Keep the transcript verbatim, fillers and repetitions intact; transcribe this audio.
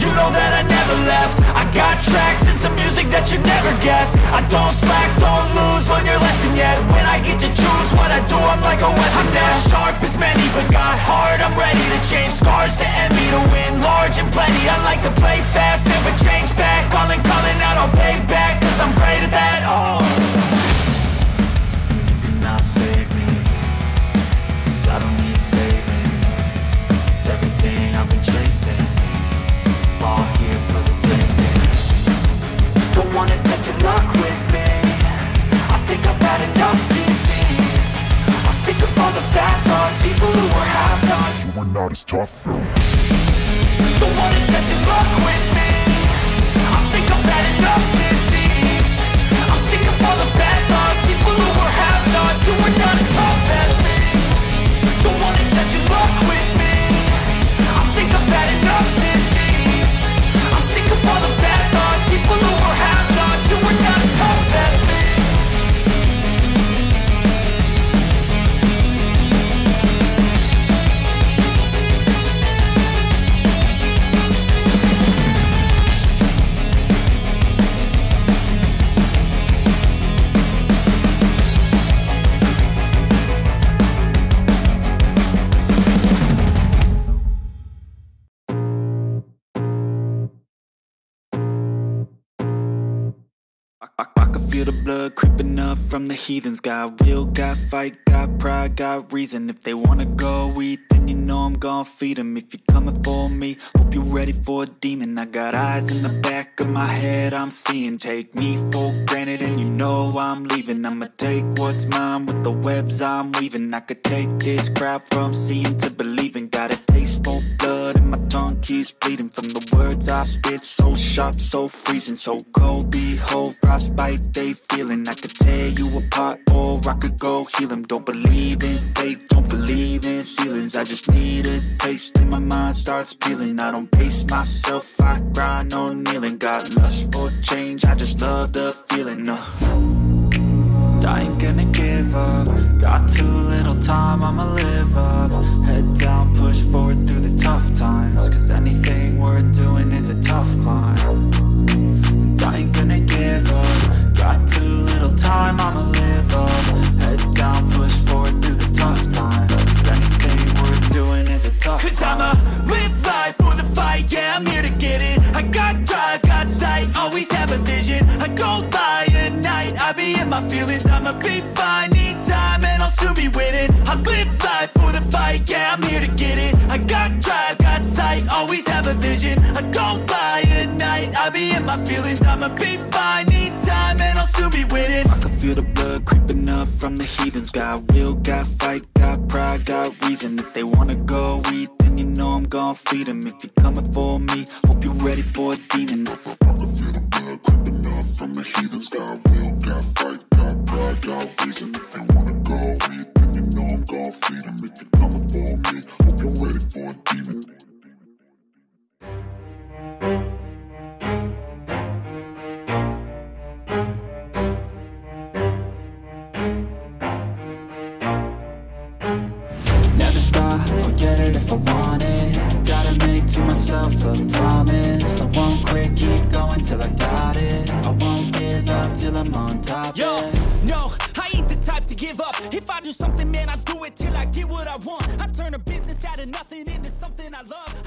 you know that I never left. Got tracks and some music that you never guessed. I don't slack, don't lose, learn your lesson yet. When I get to choose what I do, I'm like a weapon. I'm not sharp as many, but got hard, I'm ready to change. Scars to envy, to win large and plenty. I like to play fast, never change back. Calling, calling out, I'll pay back, cause I'm great at that. Oh, you cannot save me, cause I don't need saving. It's everything I've been chasing, all here for the taking. Don't wanna test your luck with me, I think I've had enough disease. I'm sick of all the bad thoughts, people who are half-nots. You are not as tough though. Don't wanna test your luck with me, I think I've had enough disease. I'm sick of all the bad thoughts, people who are half-nots. You are not as tough as me. Don't wanna test your luck with me, I think I've had enough disease. I'm sick of all the bad thoughts, people who are half-nots. You are not as tough as me. Blood creeping up from the heathens. Got will, got fight, got pride, got reason. If they wanna go eat, then you know I'm gon' feed them. If you're coming for me, hope you're ready for a demon. I got eyes in the back of my head, I'm seeing. Take me for granted and you know I'm leaving. I'ma take what's mine with the webs I'm weaving. I could take this crowd from seeing to believing. Got a taste for blood and my tongue keeps bleeding from the words I spit, so sharp, so freezing. So cold, behold, frostbite, they feel. I could tear you apart or I could go heal him. Don't believe in fate, don't believe in ceilings. I just need a taste and my mind starts peeling. I don't pace myself, I grind on kneeling. Got lust for change, I just love the feeling. uh. I ain't gonna give up, got too little time, I'ma live up. Head down, push forward through the tough times, cause anything worth doing is a tough climb. And I ain't gonna give up, got too little time, I'ma live up. Head down, push forward through the tough times, cause anything worth doing is a tough cause time. Cause I'ma live life for the fight, yeah, I'm here to get it. I got drive, got sight, always have a vision. I go by at night, I be in my feelings. I'ma be fine, need time, and I'll soon be winning. I live life for the fight, yeah, I'm here to get it. I got drive, got sight, always have a vision. I go by at night, I be in my feelings. I'ma be fine, need time, and I'll soon be winning. I can feel the blood creeping up from the heathens. Got will, got fight, got pride, got reason. If they wanna go eat, then you know I'm gon' feed them. If you're coming for me, hope you're ready for a demon. I can feel the blood creeping up from the heathens. Got will, got fight, got pride, got reason. If you wanna go eat, then you know I'm gon' feed them. If you're coming for me, hope you're ready for a demon. If I want it, gotta make to myself a promise. I won't quit, keep going till I got it. I won't give up till I'm on top. Yo, no, I ain't the type to to give up. If I do something, man, I do it till I get what I want. I turn a business out of nothing into something I love.